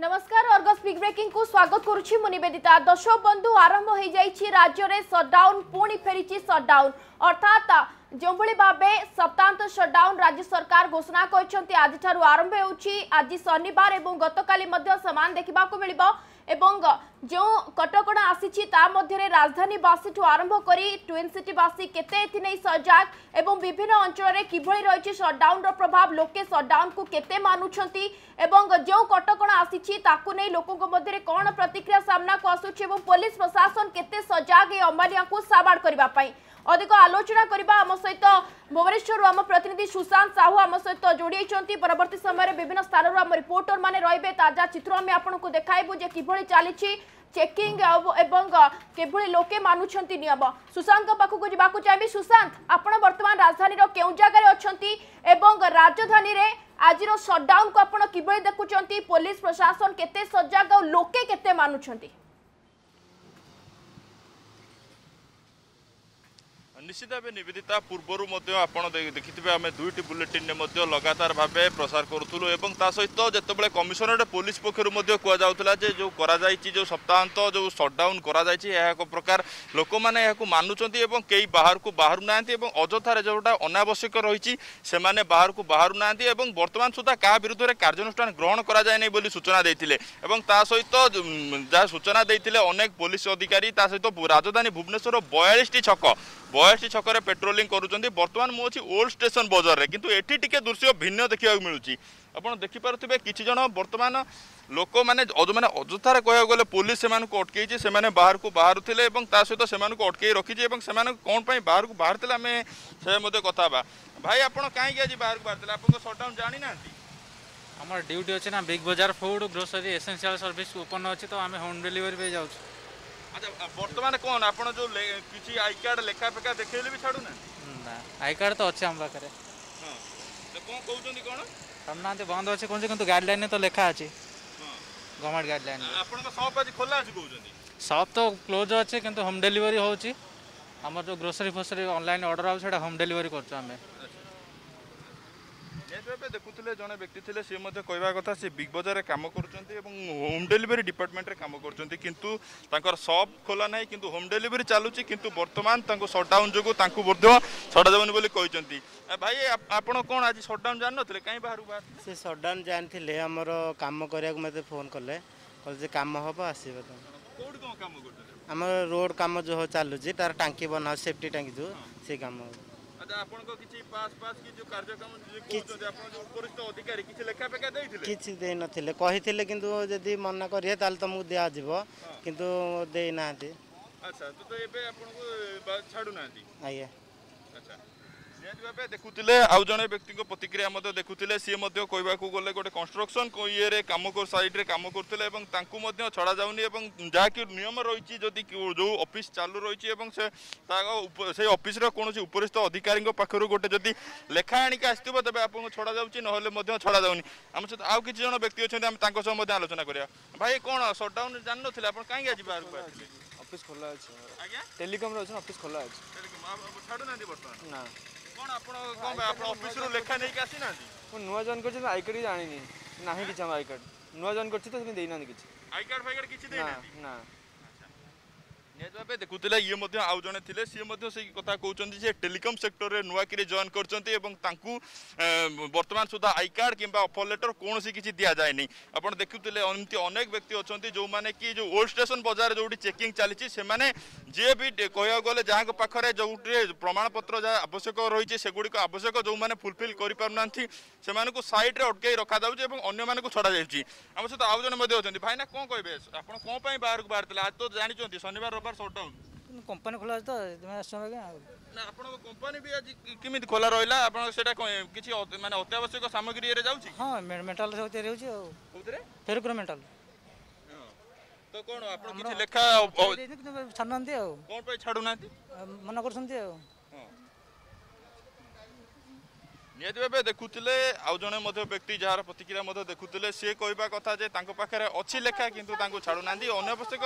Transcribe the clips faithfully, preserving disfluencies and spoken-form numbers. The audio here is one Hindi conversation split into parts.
नमस्कार अर्गस बिग ब्रेकिंग को स्वागत करुछि मु निवेदिता। दर्शक बंधु आरंभ हो जाइछि राज्य रे शटडाउन, पुणी फेरी शटडाउन अर्थात जो भाव सप्तांत शटडाउन राज्य सरकार घोषणा करछन्ति। आज ठारू आरंभ होछि आज शनिवार एवं गतकाली मध्य समान देखा मिलिबो एवं जो कटकणा आसीछि ता मध्यरे राजधानीवासी ठू आरंभ करी ट्विन सिटीवासी केते एथिनै सजग एवं विभिन्न अंचल रे किभळी रहिछि शटडाउन रो प्रभाव, लोके शटडाउन को केते मानुछन्ति एवं जो कटकणा आसीछि ताकु नै लोकक मध्यरे कोन प्रतिक्रिया सामना को आसुछि एवं पुलिस प्रशासन केते सजग ए अमालिया को साबाड़ करबा पई अधिक आलोचना करबा हम सहित भुवनेश्वर आम प्रतिनिधि सुशांत साहू आम सहित जोड़ी। परवर्त समय विभिन्न स्थान आम रिपोर्टर माने रहिबे, ताजा चित्र आम आपनको देखाइबु जे किभळी चालिछि चेकिंग एवं किभळी लोके मानुछन्ति नियम। सुशांत पाखकु जिबाकु चाहबी। सुशांत, आपण वर्तमान राजधानी रो केउ जागा रे अछन्ति एवं राजधानी रे आज रो शटडाउन को आपण किभळी देखुछन्ति, पुलिस प्रशासन केते सजग और लोके केते मानुछन्ति? निश्चित भाव निवेदिता, पूर्वर देखिए आम दुईट बुलेटिन में लगातार भाव प्रसार करूँ एवं सहित जितेबाला कमिशनरेट पुलिस पक्षर कहला जो कर सप्ताहांत जो शटडाउन कर प्रकार लोक मैंने मानुंट कई बाहर को बाहर ना अजथार जोटा अनावश्यक रही बाहर को बाहर ना बर्तमान सुधा क्या विरुद्ध में कार्यानुष्ठान ग्रहण कर सूचना देते सहित जहाँ सूचना देते अनेक पुलिस अधिकारी सहित राजधानी भुवनेश्वर बयालीस टी छक बयासी छक पेट्रोलिंग करुँच। बर्तमान मुझे ओल्ड स्टेशन बजार में किंतु एठी टिके दृश्य भिन्न देखा मिलूँ। आपड़ देखिपे किसी जन बर्तमान लोक मैंने मैंने अजथार कह गले पुलिस से अटकई से बाहर को बाहर थे सहित से अटकई रखी से कौन पर बाहर को बाहर थे आम से कथ हाँ भाई आप कहीं आज बाहर को बाहर थे आप सटडाउन जानी ना आम ड्यूटी अच्छे ना बिग बजार food grocery essential service open अच्छे तो आम होम डिलीवरी जाऊँ। अच्छा बर्तमान कौन आप जो किसी आई कार्ड लेखा फेखा देखले भी छाड़ू ना? आई कार्ड तो अच्छे आम पाखे कौन कहते कौन सामना बंद अच्छे कौन कि गाइडलाइन तो लेखा अच्छे गवर्नमेंट गाइडलाइन आप खोला सप तो क्लोज अच्छे कि होम डिलीवरी होमर जो ग्रोसरी फोसरी ऑनलाइन ऑर्डर आउटा होम डिलीवरी करें। ये देखुले जड़े व्यक्ति थे सी कहवा कथा सी बिग बजार काम कर होम डिलीवरी डिपार्टमेंट काम कर सब खोला ना कि होम डिलीवरी चलुची किंतु बर्तमान शटडाउन जो छड़ावन कहते भाई आप कौन आज शटडाउन जान ना कहीं बाहर बाहर से शटडाउन जानी आम कम करने मत फोन कले कम हम आसो आम रोड कम जो चलुची तार टांकी बना सेफ्टी टांकी जो से कम किसी पास पास की जो जो अधिकारी किसी दे नथिले कहिथिले किंतु यदि मना करिए ताल तुमको दिया जीव किंतु दे नाथि। अच्छा तो तो एबे आपनको छाडू नाथि आइए। अच्छा जेबे देखुथिले आउ जने व्यक्ति को प्रतिक्रिया मते देखुथिले सी मते कहबा को गले गोटे कंस्ट्रक्शन को ये रे काम को साइड रे काम करथिले एवं तांकु मते छडा जाउनी एवं जा कि नियम रहिछि जदि जो ऑफिस चालू रहिछि एवं से तागो से ऑफिस रो कोनोसी उपरिस्थ अधिकारी को पाखरो गोटे जदि लेखा आनी के आस्थिबो तबे आपन छडा जाउछि नहले मते छडा जाउनी। हम से आउ किछि जन व्यक्ति अछन हम तांको सह मते आलोचना करिया। भाई कोन शटडाउन जान नथिले आपन काहे आजि बाहर को आथिले? ऑफिस खोला अछि आज्ञा टेलीकॉम रो अछन ऑफिस खोला अछि टेलीकॉम आप छाडू नाथि बर्तमान ना कौन आपन कौन आपन ऑफिस रो लेखा नहीं के आसी ना को नुवा जॉइन करछ आई कार्ड जानि नहीं नाही कि हम आई कार्ड नुवा जॉइन करछ तो देई ना किछ आई कार्ड फाई कार्ड किछ देई ना ना। ये जबे देखुतिले ये मध्ये आउ जने थिले से मध्ये से कथा कहउचंती जे टेलीकॉम सेक्टर रे नुवा किरे जॉइन करचंती एवं तांकू वर्तमान सुधा आई कार्ड किबा ऑफर लेटर कोनोसी किछ दिया जाय नै। आपण देखुतिले अनमति अनेक व्यक्ति अछंती जो माने कि जो ओल्ड स्टेशन बाजार जोडी चेकिंग चालिछि से माने जे भी कहया गले जहां के पाखरे जोटे प्रमाण पत्र जा आवश्यक रहिछि सेगुडी को आवश्यक जो माने फुलफिल करि पारनांथि से माने को साइड रे अटकाई रखा जाउछि एवं अन्य माने को छडा जाउछि। हम से आउ जने मध्ये अछंती भाई ना कोन कहबे आपण कोन पई बाहर को बाहर तले आज तो जानिचंती शनिवार शटडाउन कंपनी खोला तो ना कंपनी भी आज किमित खोला रहा किसी माने अत्यावश्यक सामग्री हाँ मेंटल फेरुकुर मेंटल तो कौन किसी लेखा छाड़ ना मना कर निहत भाव देखुले आउ जड़े व्यक्ति जार प्रतिक्रिया देखुले सी कहवा कथा पाखे अच्छी लेखा कि छाड़ूना अनावश्यक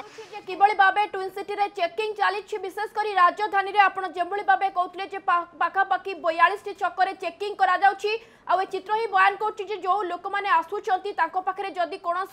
किभली भाव ट्विन सिटी रे चेकिंग चली विशेषकर राजधानी आप भाव कहते पाखापाखि बयालीस चक्कर चेकिंग चित्र ही बयान कर जो लोक मैंने आसुंच पाखे जदि कौन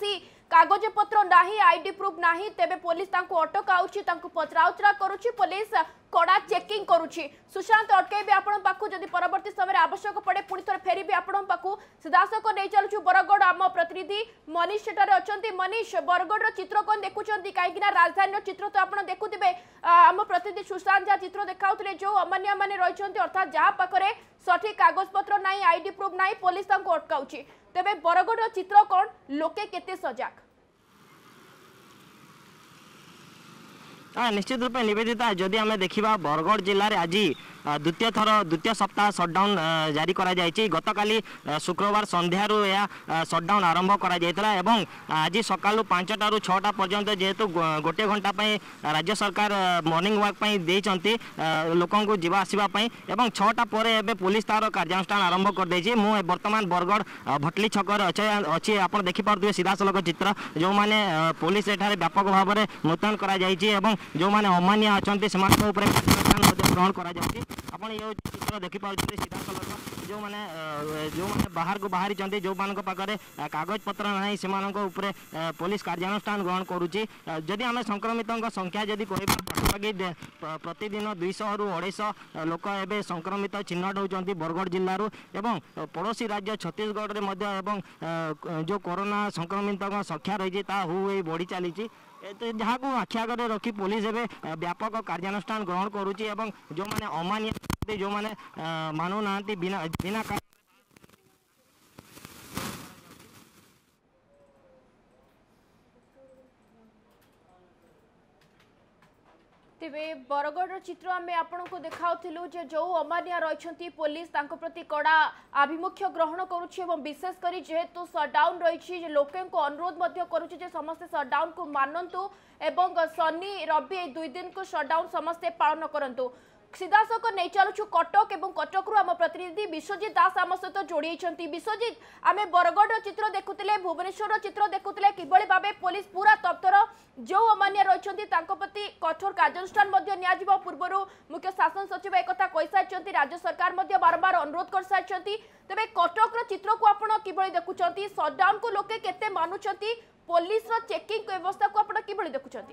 कागज पत्र ना आईडी प्रूफ ना तेज पुलिस अटकाउची पचराउचरा करुच्ची पुलिस कड़ा चेकिंग करुच्ची सुशांत अटकैबे आपण पाखु जदि परवर्ती समय आवश्यक पड़े पुणी थोड़े फेर भी आपण पाखु सीधासख नहीं चलु बरगढ़ आम प्रतिनिधि मनीष सेठार अच्छा मनीष बरगढ़ चित्र कौन देखुं कहीं राजधानी चित्र तो आप देखुए आम प्रतिनिधि सुशांत जहाँ चित्र देखा जो अमानिया मैंने रही अर्थात जहाँ पाखे सठिक कागज पत्र ना आईडी प्रूफ ना पुलिस अटकाउची तेरे बरगढ़ चित्र कौन लोके केते सजाग हाँ निश्चित रूप निवेदिता जदि आम देखा बरगढ़ जिले में आज द्वितीय थर द्वितीय सप्ताह सटडाउन जारी करा गतकाली शुक्रवार संध्यारू यह सटडाउन आरंभ करा जायतला एवं आज सकाल पांचटा रु छटा पर्यंत जेहेतु गोटे घंटा राज्य सरकार मॉर्निंग वॉक देती लोक जावासवाई एवं छटा पर पुलिस तार कार्यानुष्ठान आरंभ कर देछि। मु बर्तमान बरगढ़ भटली छकर अच्छी आप देखिपे सीधासल चित्र जो मैंने पुलिस एठारे व्यापक भाव में मुतयन करा जायछि एवं जो मैंने अमानिया अच्छा ग्रहण करा चित्र देखिपे सीधासल जो माने जो माने बाहर को बाहरी चंदी जो मान पाखे कागज पत्र ना से उपरे पुलिस कार्यानुष्ठान ग्रहण करुच्ची। जदि आम संक्रमित संख्या जदि कह पाखापाखि प्रतिदिन दुईश रु अढ़ाईश लोक एवं संक्रमित चिन्हट होती बरगढ़ जिलूर एवं पड़ोसी राज्य छत्तीसगढ़ में जो कोरोना संक्रमित संख्या रही बढ़ी चली जहाँ को आखि आगे रखी पुलिस एवं व्यापक कार्यानुष्ठान ग्रहण करुच्ची एवं जो माने अमानिया जो माने मानु ना बिना बिना तेरे बरगढ़ चित्र आम आपण को देखा जे जो अमानिया रही पुलिस प्रति कड़ा आभिमुख्य ग्रहण करुँच विशेषकर जेहेतु सटडाउन रही लोके अनुरोध करुच्चे समस्ते सटडाउन को मानतु एवं शनि रवि दुई दिन को सटडाउन समस्ते पालन करूँ। सीधासख नहीं चलु कटक और कटक आम प्रतिनिधि विश्वजीत दास आम सहित जोड़ी। विश्वजीत आम बरगढ़ चित्र देखुले भुवनेश्वर चित्र देखुले किभली भाव पुलिस पूरा तत्पर जो अमानिया रही प्रति कठोर कार्यानुष्ठान पूर्वर मुख्य शासन सचिव एक कही सारी राज्य सरकार बारंबार अनुरोध कर सारी तेरे कटक चित्र को आप किभली देखुं सटडाउन को लोके केते मानुंट पुलिस चेकिंग व्यवस्था को आप किभली देखुं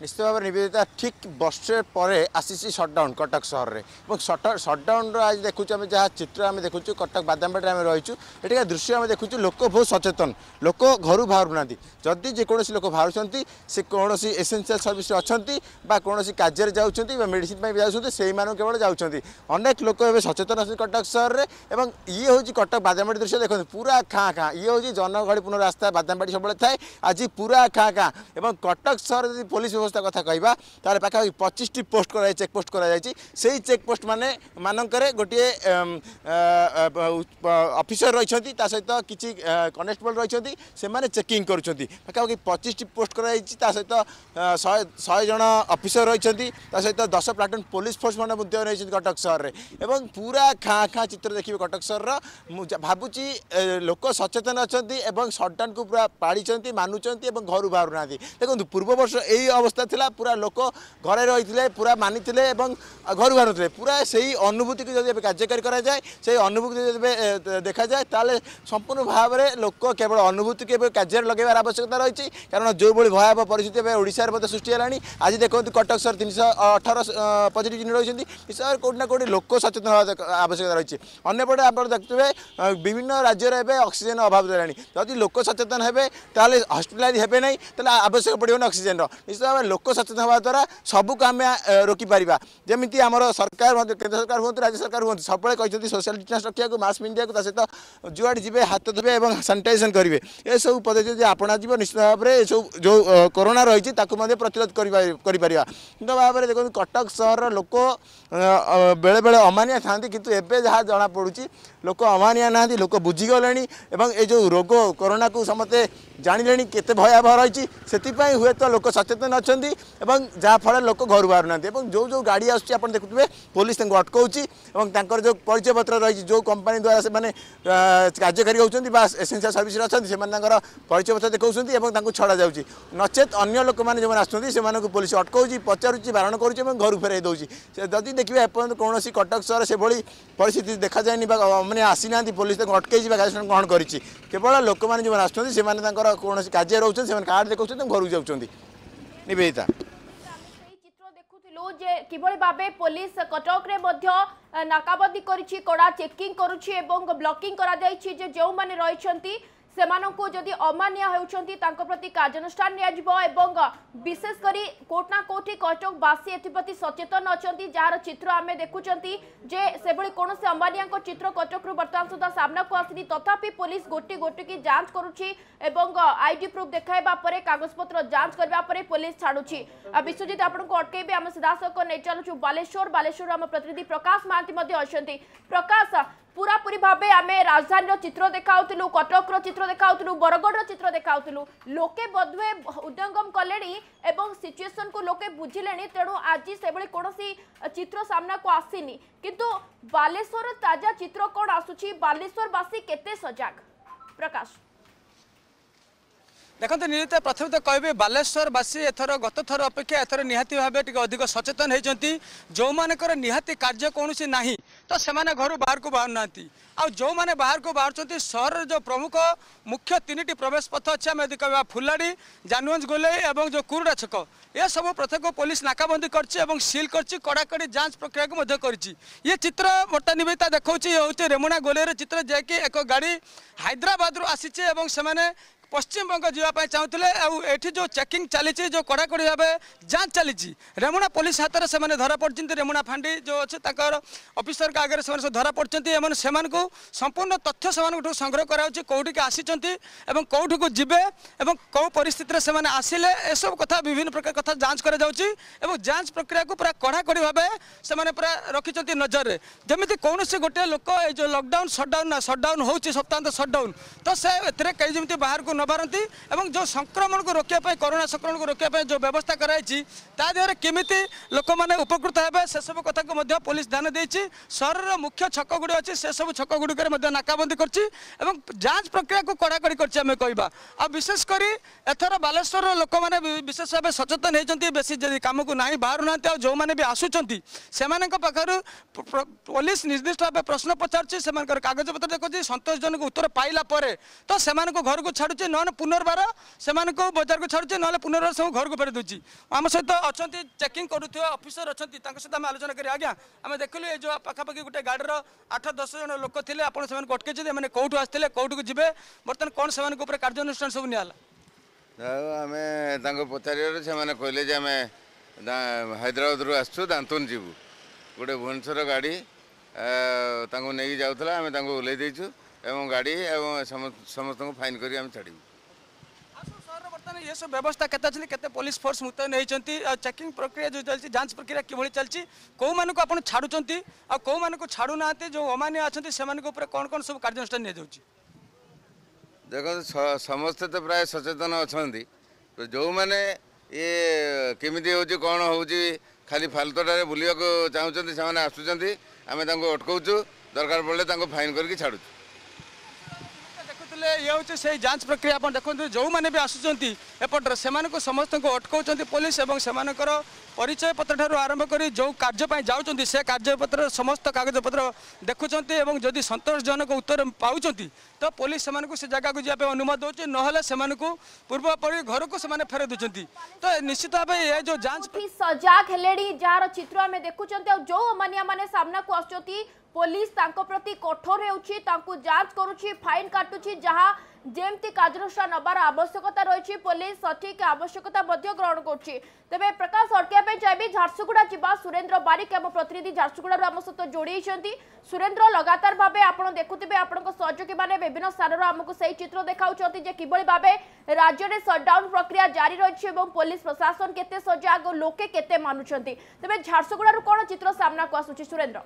निश्चित भाव निवेदिता ठीक बर्षे पर आसी सटडाउन कटक सहर में सट सटडाउन आज देखु जहाँ चित्र आम देखु कटक बादामपेटे आम रही ये दृश्य आम देखु लोक बहुत सचेतन लोक घर बाहर ना जदि जेको लोक बाहर से कौन एसेंशियल सर्विस अच्छा कौन कार्य जाऊँ मेडिसीन जाऊँ केवल जानेक लोक ये सचेतन अच्छे कटक सहर में ये हूँ कटक बादामपेटे दृश्य देखते पूरा खाँ खाँ ये हूँ जनगहड़पूर्ण रास्ता बादामपेटे सब थाए आज पूरा खाँ खाँ और कटक सहर जब पुलिस व्यवस्था कथा कहवा तार पाखापाखि पच्चीस टी पोस्ट कर चेकपोस्ट कर चेकपोस्ट मान मानकर गोटे अफिसर रही सहित किसी कनेस्टेबल रही से चेकिंग करपाखि पच्चीस टी पोस्ट कर सहित शहे जन अफिसर रही सहित दस प्लाटून पुलिस फोर्स मान नहीं कटक सहर में और पूरा खाँ खाँ चित्र देखिए कटक सहर भावुची लोक सचेतन अच्छा और सटडाउन को पूरा पाड़ी मानुंट और घर बाहर ना देखो पूर्व वर्ष यही अवस्था था पूरा लोक घरे रही पूरा मानी घर बाहर पूरा से ही अनुभूति को जब कार्यकारी कराए से अनुभूति जब देखा जाए ताले संपूर्ण भाव में लोक केवल अनुभूति के कार्य लगेबार आवश्यकता रही कारण जो भाई भयावह परिस्थिति ओडिशा में सृष्टि है। आज देखो कटक सर तीन सौ अठारह पॉजिटिव चिन्ह रही सर कौटि ना कौटि लोक सचेतन आवश्यकता रही अंपटे आप देखते हैं विभिन्न राज्य में ऑक्सीजन अभाव रही जदि लोक सचेतन हे हॉस्पिटलाइज हे ना तो आवश्यक पड़ोना ऑक्सीजन निश्चित भाव में लोक सचेतन होगा द्वारा सबूक आम रोकी पारा जमी आम सरकार केन्द्र सरकार हूँ राज्य सरकार हूँ सब सोशल डिस्टेंस रखा मास्क पिंधा को सहित जुआड़े जी हाथ धोबे और सानिटाइजेसन करेंगे ये सब पद्धति अपना जी निश्चित भाव में ये सब जो कोरोना रही प्रतिरोध करा निश्चित भाव में देखो कटक सहर लोक बेले बेले अमानिया था कि जहाँ जमापड़ी लोक अमानिया ना लोक बुझीगले यो रोग कोरोना को समस्ते जाणिले के भयावह रही हुए तो लोक सचेतन अच्छा जहाँफल लोक घर बाहर ना जो जो गाड़ी आसान देखुए पुलिस अटकाऊँगी और जो परिचय पत्र रही जो कंपनी द्वारा से मैंने कार्यकारी होती एसेंशियल सर्विस अच्छा से परिचय पत्र देखा छड़ा जा नचेत अन्य लोक मैंने जो आसुँच पुलिस अटकाऊँगी पचारूँ बारण करुँच घर फेर दौर जदि देखिए एपर्त कौन कटक सहर से परिस्थिति देखा जाए मैंने आसी ना पुलिस अटकई ग्रहण करवल लोक मैंने जो आसुँच कौन कार्य रोचे से कार्ड देखा घर जाऊँच निवेदिता किभली भाबे पुलिस कटक रे मध्य नाकाबंदी करिछि कड़ा चेकिंग करुछि एवं ब्लॉकिंग करा जाइछि जे जो माने रहिछंती सेमानंकु जदि अमान्य होउछंती तांको प्रति कार्यानुष्ठान निया जिवो एवं विशेष करी कोटना कोठी कटक बासी एथिपति सचेतन अछंती जार चित्र आमे देखुछंती जे सेबळी कोनोसे अमान्यको चित्र कटक रु वर्तमान सुधा सामना को आसिनी तथापि पुलिस गोटी गोटी की जांच करुछि एवं आईडी प्रूफ देखाइबा परे कागजपत्र जांच करबा परे पुलिस छाडुछि विश्वजीत आपनको अटकेबे आमे सदासक ने चलुछु बालेश्वर बालेश्वर आम प्रतिनिधि प्रकाश महांती मध्ये अछंती। प्रकाश पूरापूरी भावे आम राजधानी चित्र देखाऊलु कटक चित्र देखाऊलु बरगड़ चित्र देखाऊलु लोके बधुए उद्यंगम कले सिचुएशन को लोके बुझिले तेणु आज से कौन चित्र सामना को आसीनी किंतु बालेश्वर ताजा चित्र कौन आसुची बालेश्वरवासी केते सजाग। प्रकाश देखते निरिता प्रथम तो कहे बालेश्वरवासी एथर गत थर अपेक्षा एथर निहाती भाव टे अधिक सचेतन होती जो मानकर निहाती कार्य कौन ना तो से घर बाहर को बाहर ना आ जो माने बाहर को बाहर सहर जो प्रमुख मुख्य तीन टी प्रवेश पथ अच्छे आम यदि कह फुलाड़ी जानवंज गोलाई और जो कुरुड़ा छक ये सब पथ को पुलिस नाकाबंदी कर सिल कर कड़ाकड़ी जांच प्रक्रिया को ये चित्र बर्तमान निवेदिता देखा ये हूँ रेमुना गोलईर चित्र जैकि एक गाड़ी हैदराबाद रु आसी से पश्चिम बंग जावाई चाहूले आठ जो चेकिंग चली जो कड़ाकड़ी भाव जांच चली रेमुना पुलिस हाथ से धरा पड़ते रेमुना फांडी जो अच्छे अफिसर का आगे से धरा पड़ते संपूर्ण तथ्य से संग्रह करोटिक आसीच्चे कौटू को जी कौ परिस्थिति से आसिले ए सब कथा विभिन्न प्रकार कथा जांच कर जांच प्रक्रिया को पूरा कड़ाकड़ी भाव से पूरा रखिंट नजर में जमी कौन गोटे लोक ये जो लकडाउन सटडाउन सटडाउन हो सप्ताह सटडाउन तो से कई जमी बाहर को नबारती एवं जो संक्रमण को रोकने कोरोना संक्रमण को रोकने जो व्यवस्था कराई तादेहरे केमिति लोक मैंने उपकृत हे से सब कथा को पुलिस ध्यान देती सहर मुख्य छक गुड़ी अच्छी से सब छक गुड़िक नाकाबंदी कर जांच प्रक्रिया को कड़ाकड़ी करें कहवा आ विशेषकर एथर बालेश्वर लोक मैंने विशेष भाव सचेतन होती बेस कम को ना बाहर ना जो मैंने भी आसुँच से पुलिस निर्दिष्ट भाव प्रश्न पचार कागज पत्र देखो संतोषजनक उत्तर पाइला तो से घर को छाड़ न पुनर्बार से बजार को छाड़े ना पुनर्बार सब घर को फेरी दूसरी आम सहित अच्छा चेकिंग करुवा अफिसर अच्छा सहित आम आलोचना करें आज्ञा आम देखिलु ये जो पाखापाखि गोटे गाड़ी आठ दस जन लोक थे आपड़ से अटके कौटू आसते कौटू को जब बर्तमान कौन से कार्यानुष्ठान सब निमें पचारे कहले हैदराबाद रू आसु दांतुन जीवु गोटे भुवनेश्वर गाड़ी नहीं जाऊला आम ओह्ल एवं गाड़ी एवं समस्त को फाइन करी हम छाड़ू बर्तमान ये सब व्यवस्था केते केते पुलिस फोर्स मुतयन होती चेकिंग प्रक्रिया जो चलती जांच प्रक्रिया किभली चलती कौ मानक आप छाड़ुंट आ कौ मानक छाड़ू ना जो अमान्य अच्छा से कौन कौन सब कार्यानुष्ठान देख समस्ते तो प्राय सचेतन अच्छा जो मैंने ये केमी हो कौन हो खाली फालतुटे बुलवाक चाहते से आसुँच आम अटकाचु दरकार पड़े फाइन करके छाड़ू ये हूँ से जांच प्रक्रिया आप देखते जो मैंने भी आसुँच एपटर से समस्त को अटकाऊँ पुलिस और से परिचय पत्र ठार आरंभ कर जो कार्यपाई जाऊँच से कार्यपत्र समस्त कागज पत्र देखुंटे और जदि संतोषजनक उत्तर पाँच तो पुलिस से जगह को जावाई अनुमति दौर ना से पूर्व पर घर को से फेर दूसरी तो निश्चित भाव ये जो जांच सजाग है जार चित्र आम देखुं जो अमानिया मैंने सामना को आस पुलिस तांको प्रति कठोर होउछि तांको जांच करुछि फाइन काटुछि जहाँ जेमती कार्यानुष्ठान नबार आवश्यकता रही पुलिस सठिक आवश्यकता ग्रहण करुछि। तबे प्रकाश अटके चाहिए झारसुगुड़ा जावा सुरेंद्र बारिक आम प्रतिनिधि झारसुगुड़ा आम सहित जोड़ी होती सुरेंद्र लगातार भाव आप देखुवे आपंक सहयोगी मैंने विभिन्न स्थान आमको से चित्र देखाऊँच कि भाव राज्य में सटडाउन प्रक्रिया जारी रही पुलिस प्रशासन केते सजग लोके केते मानुछंती तबे झारसुगुड़ा कौन चित्र सामना को आसुछि सुरेंद्र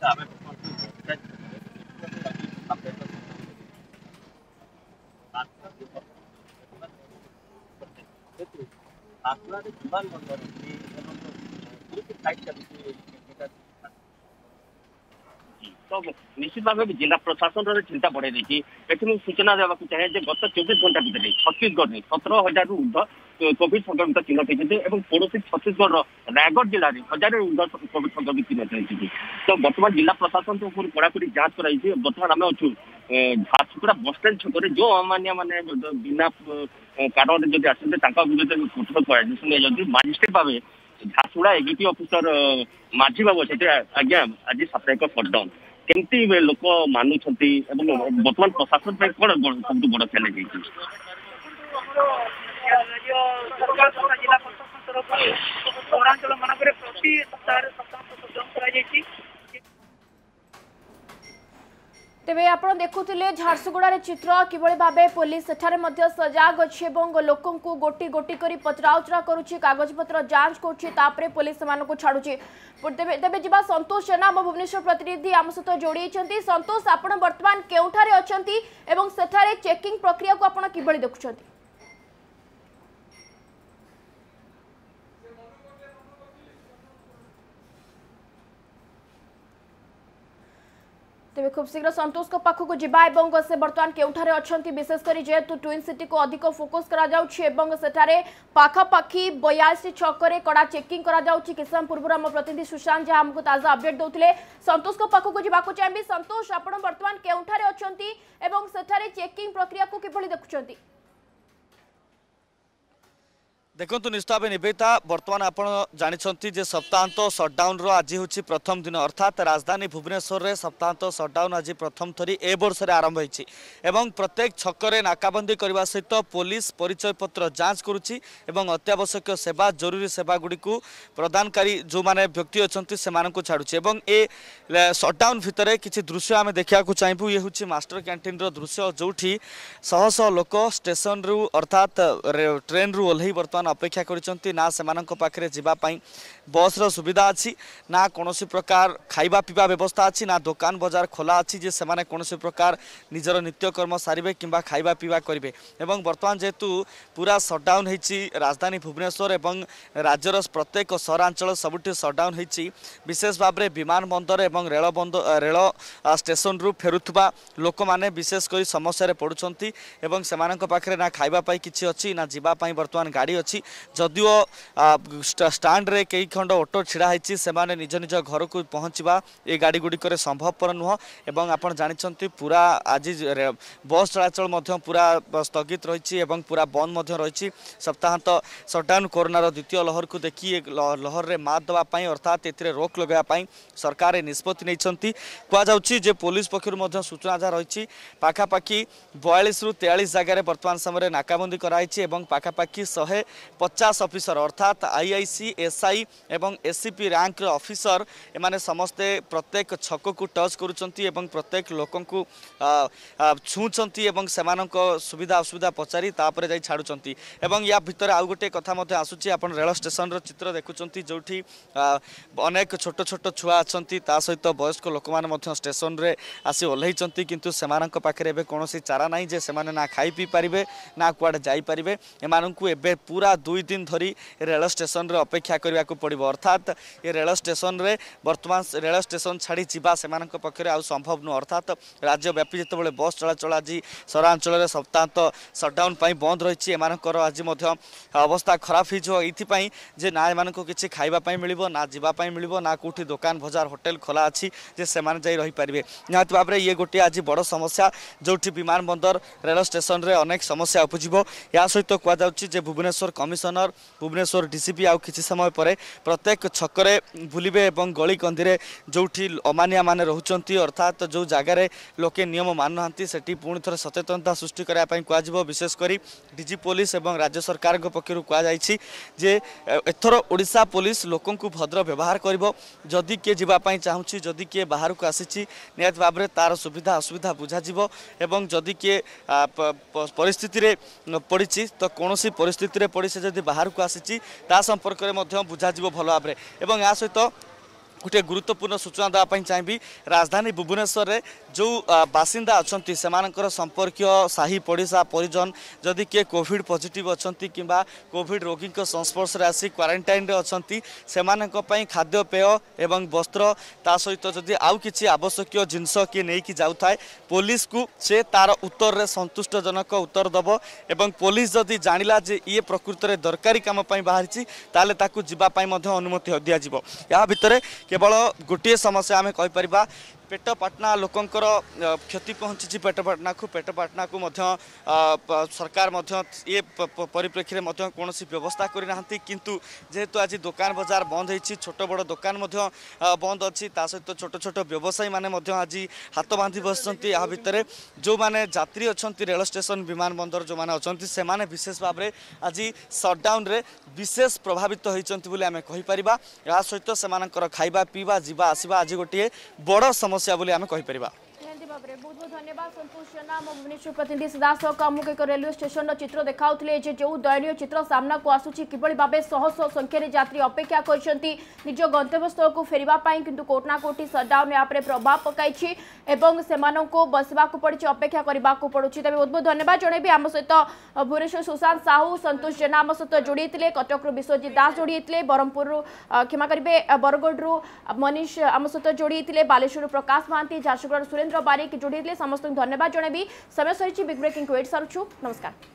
तो निश्चित भाव में जिला प्रशासन चिंता बढ़े सूचना देवाक चाहे गत चौबीस घंटा भितर छत्तीसगढ़ में सत्रह हजार रु ऊर्ध कोविड संक्रमित चिन्हित और पड़ोसी छत्तीसगढ़ रायगढ़ जिले में हजार ऊर्ध कोविड संक्रमित चिन्हित। तो बर्तमान जिला प्रशासन तो पूरी कड़ाकड़ी जांच कराई। बर्तमान आम अच्छू झारसुगुड़ा बसस्टैंड छक जो अमानिया मैंने बिना कारण जब आसते कठोर कर मजिस्ट्रेट भाव झारसुगुड़ा एडीटी ऑफिसर माझी बाबू अच्छे आज्ञा आज साप्ताहिक सटडाउन केमती लोक मानु बर्तमान प्रशासन कौन सब बड़ चैलेंज है। तेबे आपण देखुथिले झारसुगुड़ा चित्र किभली भाबे पुलिस सेठारे मध्य सजाग अछि एवं लोकन को गोटी गोटी करी पचराउचरा करूछि कागज पत्र जांच करूछि तापरे पुलिस समान को छाडुछि। तेबे तेबे जिबा संतोष सेना हम भुवनेश्वर प्रतिनिधि हम सतो जोड़ी छथि। संतोष आपण वर्तमान केउठारे अछथि एवं सेठारे चेकिंग प्रक्रिया को आपण किभली देखुछथि? तेज खूब शीघ्र संतोष को पाखक जावा और से बर्तमान केउठारे अछंती विशेषकर जेहेतु ट्विन सिटी को अधिक फोकस करा जाउछि एवं सेठारे पाखापाखी बयासी छक्कर कड़ा चेकिंग करा जाउछि। किसान पूर्व आम प्रतिनिधि सुशांत जहाँ हमको ताजा अपडेट दौते संतोष को पाखक जावाक चाहिए। संतोष आप बर्तमान केउठारे अछंती एवं सेठारे चेकिंग प्रक्रिया को किभली देखुछंती? देखु निश्चित भाव निवेदिता बर्तमान आप जानते जे सप्ताहांत सटडाउन आज हूँ प्रथम दिन अर्थात राजधानी भुवनेश्वर में सप्ताहांत सटडाउन आज प्रथम थरी ए वर्ष आरंभ होती एवं प्रत्येक छक्कर नाकाबंदी करने सहित पुलिस परिचय पत्र जांच करुच्ची एवं अत्यावश्यक सेवा जरूरी सेवागुड़ी प्रदानकारी जो मैंने व्यक्ति अच्छा से छाड़ी एवं ये सटडाउन भितर किसी दृश्य आम देखा चाहूँ। ये हूँ मास्टर कैंटीन दृश्य जोठी शह शह लोक स्टेशन रु अर्थात ट्रेन रु ओल्लै बर्तमान अपेक्षा करिसंती ना सेमानक पाखरे जिबा पाई बस रो सुविधा अछि ना कोनोसी प्रकार खाइबा पीबा व्यवस्था अछि ना दुकान बाजार खोला अछि जे सेमाने कोनोसी प्रकार निजर नित्यकर्म सारिबे किंबा खाइबा पीबा करिवे। एवं वर्तमान जेतु पूरा सटडाउन होइछि राजधानी भुवनेश्वर एवं राज्यर प्रत्येक सहरांचल सबुठी सटडाउन होइछि। विशेष भाबरे विमान बंदर एवं रेल बंदर रेल स्टेशन रु फेरुथबा लोक माने विशेष करी समस्या रे पडुछंती एवं सेमानक पाखरे ना खाइबा पाई किछि अछि ना जिबा पाई वर्तमान गाडी अच्छी जदिओ स्टांड रे कई खंड ऑटो छिड़ा होती से माने निज निज घर को पहुँचवा ये गाड़ी गुड़िक संभवपर नुह एवं आप जानते पूरा आज बस चलाचल पूरा स्थगित रही पूरा बंद रही सप्ताहांत सटडाउन कोरोनार द्वितीय लहर को देखी लहर में मात देवाई अर्थात ये रोक लगाई सरकार ये निष्पत्ति नहीं कह पुलिस पक्षर सूचना जहाँ रही पाखापाखि बयालीस रु तेयालीस जगार बर्तमान समय नाकाबंदी कराई पाखापाखि शहे पचास अफिसर अर्थात आई आई सी एस आई एवं एससीपी रैंक अफिसर एमाने समस्ते प्रत्येक छक को टच करुचंती एवं प्रत्येक लोक को छुँचंती एवं सेमानक सुविधा असुविधा पचारी तापर जाई छाडुचंती। एवं या भितर आउ गोटे कथा मध्ये आसुची आपण रेल स्टेशन रो चित्र देखुचंती जोठी अनेक छोट छोट छुआ अछंती ता सहित वयस्क लोक माने मध्ये स्टेशन रे आसी ओल्हैचंती किंतु सेमानक पाखरे एबे कोनोसी चारा नाही जे सेमाने ना खाई पी पारिबे ना कुआडे जाई पारिबे एमानकु एबे पूरा दुई दिन धरी रेल स्टेशन रे अपेक्षा करने को पड़ो अर्थात ये रेल स्टेशन रे बर्तमान रेल स्टेशन छाड़ी जावा से पक्ष संभव नुह अर्थात राज्यव्यापी जिते बस चलाचल आज सहरांचल सप्ताहांत सटडाउन बंद रही आज अवस्था खराब होपाई जे ना एम कि खावाई मिल ना जावाई मिल ना कौटी दुकान बजार होटेल खोला अच्छी से रहीपर निहत भाव में ये गोटे आज बड़ समस्या जो विमान बंदर रेल स्टेशन में अनेक समस्या उपजब। या सहित कहु भुवनेश्वर कमिशनर भुवनेश्वर डीसीपी आउ किसी समय पर प्रत्येक छक्कर बुलवे और गली कंदी जो अमानिया मैंने रोच अर्थात जो जगार लोके नियम मानुना से पुणी थे सचेतनता सृष्टि करने कह विशेषकर डीजी पुलिस और राज्य सरकार पक्षर कहुचे एथर ओडिशा पुलिस लोक भद्र व्यवहार कर जदि किए जावाई चाहूँगी जदि किए बाहर को आसी निहत भाव में तार सुविधा असुविधा बुझाव एवं जदि किए परिस्थिति पड़ी तो कौन सी परिस्थिति पड़ी से जदि बाहर को आसी संपर्क में बुझाव भल भाव में। या सहित गोटे गुरुत्वपूर्ण सूचना देवाई चाहिए राजधानी भुवनेश्वर रे जो बासिंदा अच्छा सेमानकर संपर्क साही पड़ोसा परिजन जदि किए कोविड पॉजिटिव अच्छा कि कोविड रोगी संस्पर्श में आसी क्वारंटाइन अच्छा से खाद्यपेय एवं वस्त्र ता सहित जदि आउ कि आवश्यक जिनस किए नहीं जाए पुलिस को सी तार उत्तर में संतुष्टजनक उत्तर दब एवं पुलिस जदि जाना जे ये प्रकृत में दरकारी कम बाहरी ताले ताकू जीवाई अनुमति दिज्व या भितर केवल गोटे समस्या आम कहीपर पेटपाटना लोकंकर क्षति पहुँची पेटपाटना को पेटपाटना को सरकार ये परिप्रेक्षी में कौन व्यवस्था करना किंतु जेहेतु आज दुकान बाजार बंद होती छोट बड़ दुकान बंद अच्छी सहित छोट छोट व्यवसायी मैंने आज हाथ बांधि बस भाई जो मैंने यात्री अच्छा रेल स्टेशन विमान बंदर जो मैंने अच्छा से विशेष भाव में आज सटडाउन विशेष प्रभावित होती आम कहीपर या सहित से खावा पीवा जावा आसवा आज गोटे बड़ समस्या बहुत बहुत धन्यवाद संतोष जेना भुवनेश्वर प्रतिनिधि सिद्धार्थ आमुक एक रेलवे स्टेशन चित्र देखा जो दयनीय चित्र सामना को आसूची किभली भावे शह शह संख्यार यात्री अपेक्षा करछंती निज गंतव्यस्थल को फेरिबा पाई किंतु कोटना कोटी सटडाउन या प्रभाव पकाई एवं सेमानंको बसवाकु पड़ी अपेक्षा करवाकु पड़ुची। तबे बहुत बहुत धन्यवाद जणेबी आम सहित भुवनेश्वर सुशांत साहू संतोष जेना आम सहित जोड़ी कटकरू विश्वजीत दास जोड़ी ब्रह्मपुर क्षमा करेंगे बरगड़ू मनीष आम सहित जोड़ी बालेश्वर प्रकाश महांती झारसुगुड़ा सुरेंद्र बारिक जोड़ी समस्त धन्यवाद जणेबी समय सही बिग ब्रेकिंग वेट सारूँ नमस्कार।